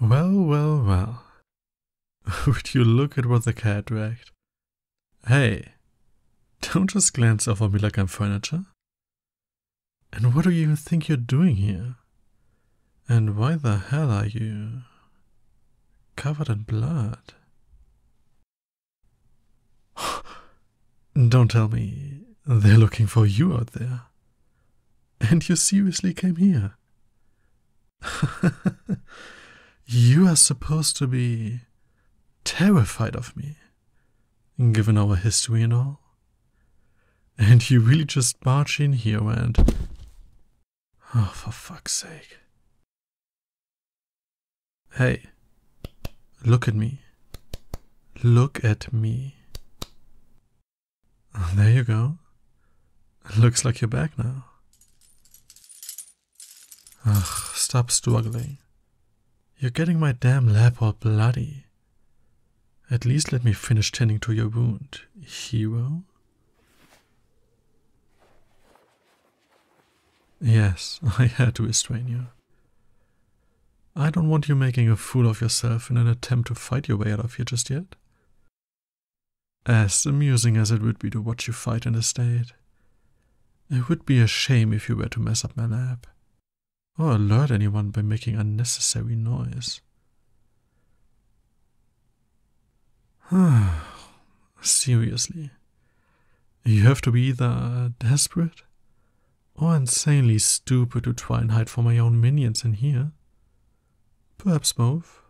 Well, well, well. Would you look at what the cat dragged? Hey, don't just glance over me like I'm furniture. And what do you even think you're doing here? And why the hell are you covered in blood? Don't tell me they're looking for you out there. And you seriously came here? You are supposed to be terrified of me, given our history and all. And you really just barge in here and... Oh, for fuck's sake. Hey, look at me. Look at me. There you go. Looks like you're back now. Ugh, stop struggling. You're getting my damn lap all bloody. At least let me finish tending to your wound, hero. Yes, I had to restrain you. I don't want you making a fool of yourself in an attempt to fight your way out of here just yet. As amusing as it would be to watch you fight in a state, it would be a shame if you were to mess up my lab, or alert anyone by making unnecessary noise. Seriously, you have to be either desperate or insanely stupid to try and hide from my own minions in here. Perhaps both.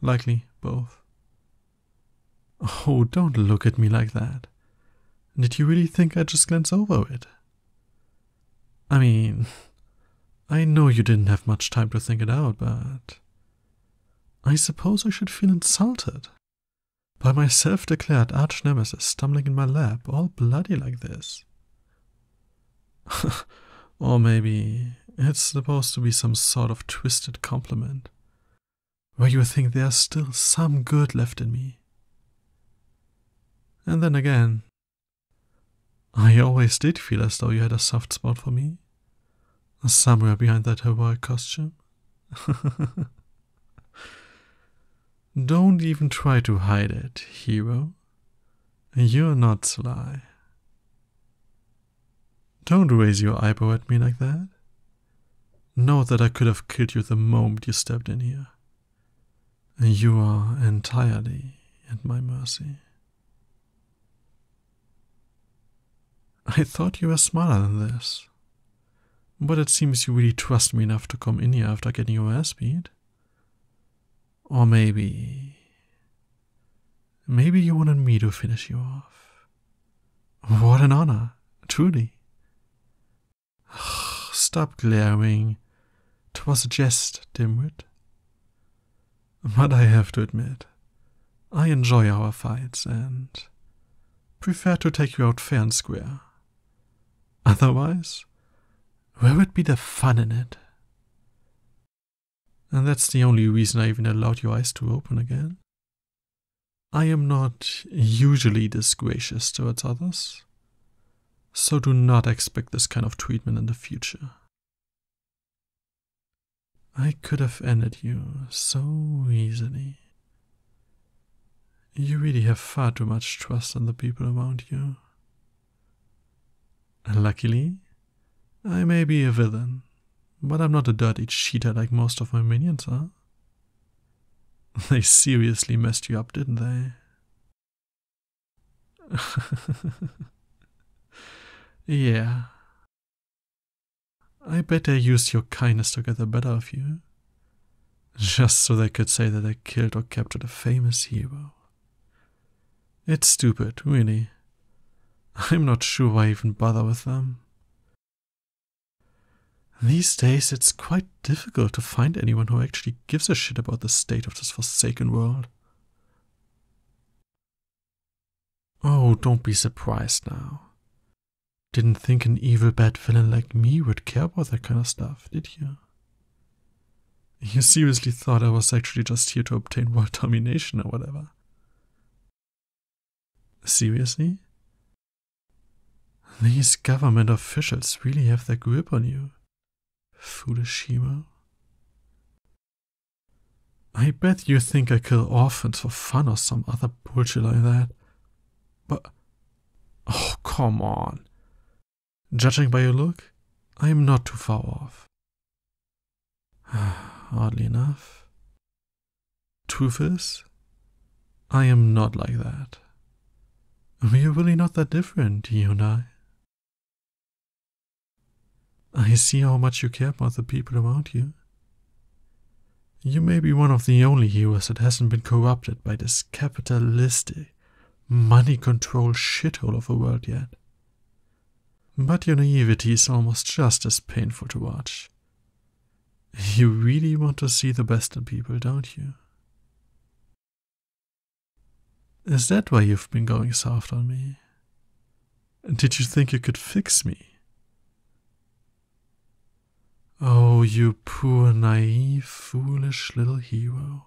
Likely both. Oh, don't look at me like that. Did you really think I'd just glance over it? I mean, I know you didn't have much time to think it out, but... I suppose I should feel insulted by my self-declared arch-nemesis stumbling in my lap, all bloody like this. Or maybe it's supposed to be some sort of twisted compliment, where you think there's still some good left in me. And then again, I always did feel as though you had a soft spot for me, somewhere behind that heroic costume. Don't even try to hide it, hero. You're not sly. Don't raise your eyebrow at me like that. Know that I could have killed you the moment you stepped in here. You are entirely at my mercy. I thought you were smarter than this, but it seems you really trust me enough to come in here after getting your ass beat. Or maybe you wanted me to finish you off. What an honor, truly. Stop glaring. 'Twas a jest, dimwit. But I have to admit, I enjoy our fights and prefer to take you out fair and square. Otherwise, where would be the fun in it? And that's the only reason I even allowed your eyes to open again. I am not usually this gracious towards others, so do not expect this kind of treatment in the future. I could have ended you so easily. You really have far too much trust in the people around you. Luckily, I may be a villain, but I'm not a dirty cheater like most of my minions are. They seriously messed you up, didn't they? Yeah. I bet they used your kindness to get the better of you, just so they could say that they killed or captured a famous hero. It's stupid, really. I'm not sure why I even bother with them. These days, it's quite difficult to find anyone who actually gives a shit about the state of this forsaken world. Oh, don't be surprised now. Didn't think an evil bad villain like me would care about that kind of stuff, did you? You seriously thought I was actually just here to obtain world domination or whatever? Seriously? These government officials really have their grip on you. Foolish hero. I bet you think I kill orphans for fun or some other bullshit like that. But... oh, come on. Judging by your look, I am not too far off. Oddly enough. Truth is, I am not like that. We are really not that different, you and I. I see how much you care about the people around you. You may be one of the only heroes that hasn't been corrupted by this capitalistic, money-controlled shithole of a world yet. But your naivety is almost just as painful to watch. You really want to see the best in people, don't you? Is that why you've been going soft on me? Did you think you could fix me? Oh, you poor, naive, foolish little hero.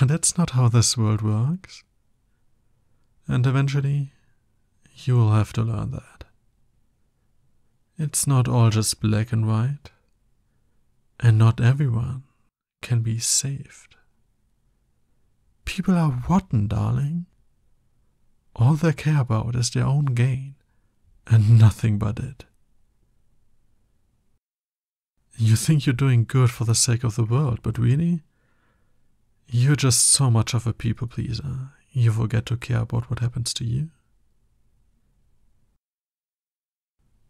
That's not how this world works. And eventually, you will have to learn that. It's not all just black and white. And not everyone can be saved. People are rotten, darling. All they care about is their own gain, and nothing but it. You think you're doing good for the sake of the world, but really, you're just so much of a people pleaser, you forget to care about what happens to you.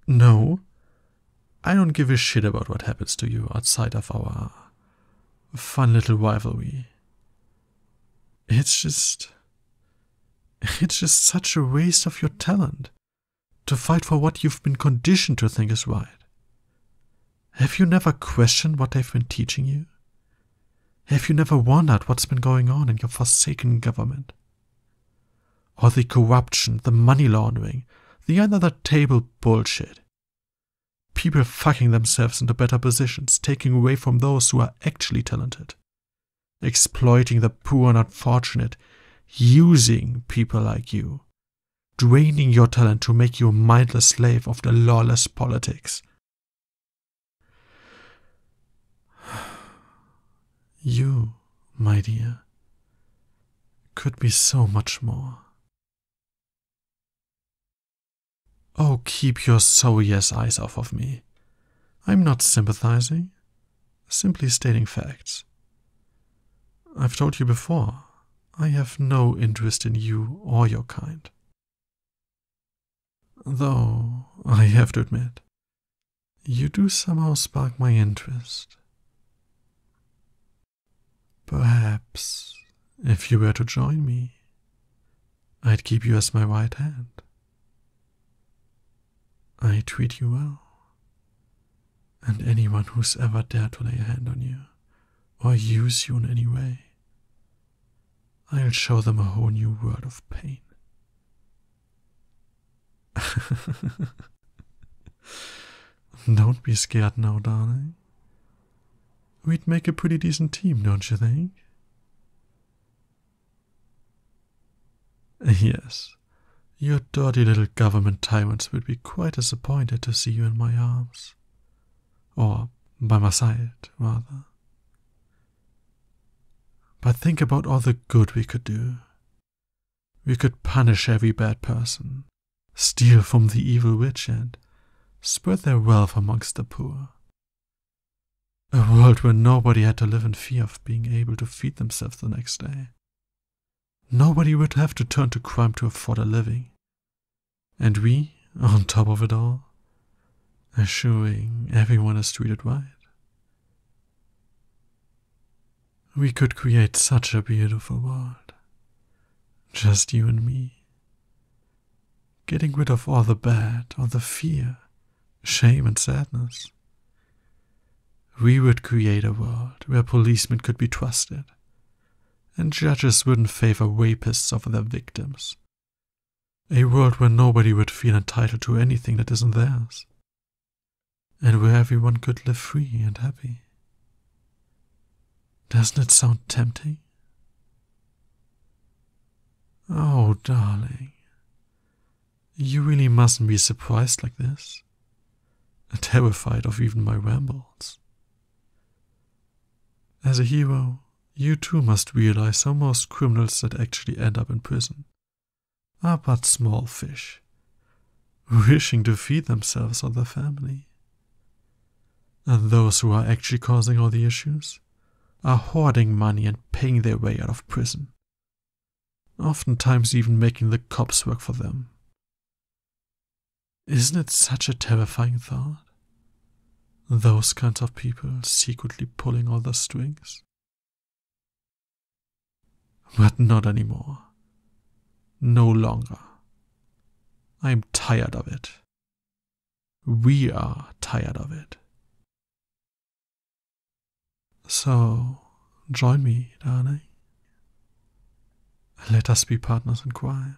No, I don't give a shit about what happens to you outside of our fun little rivalry. It's just such a waste of your talent to fight for what you've been conditioned to think is right. Have you never questioned what they've been teaching you? Have you never wondered what's been going on in your forsaken government? Or the corruption, the money laundering, the under-the-table bullshit. People fucking themselves into better positions, taking away from those who are actually talented. Exploiting the poor and unfortunate, using people like you. Draining your talent to make you a mindless slave of the lawless politics. You, my dear, could be so much more. Oh, keep your sorry-ass eyes off of me. I'm not sympathizing, simply stating facts. I've told you before, I have no interest in you or your kind. Though, I have to admit, you do somehow spark my interest. Perhaps, if you were to join me, I'd keep you as my right hand. I treat you well, and anyone who's ever dared to lay a hand on you, or use you in any way, I'll show them a whole new world of pain. Don't be scared now, darling. We'd make a pretty decent team, don't you think? Yes, your dirty little government tyrants would be quite disappointed to see you in my arms. Or by my side, rather. But think about all the good we could do. We could punish every bad person, steal from the evil rich, and spread their wealth amongst the poor. A world where nobody had to live in fear of being able to feed themselves the next day. Nobody would have to turn to crime to afford a living. And we, on top of it all, assuring everyone is treated right. We could create such a beautiful world. Just you and me. Getting rid of all the bad, all the fear, shame and sadness. We would create a world where policemen could be trusted, and judges wouldn't favor rapists over their victims. A world where nobody would feel entitled to anything that isn't theirs, and where everyone could live free and happy. Doesn't it sound tempting? Oh, darling, you really mustn't be surprised like this, terrified of even my rambles. As a hero, you too must realize how most criminals that actually end up in prison are but small fish, wishing to feed themselves or their family. And those who are actually causing all the issues are hoarding money and paying their way out of prison, oftentimes even making the cops work for them. Isn't it such a terrifying thought? Those kinds of people secretly pulling all the strings? But not anymore. No longer. I'm tired of it. We are tired of it. So, join me, darling. Let us be partners in crime.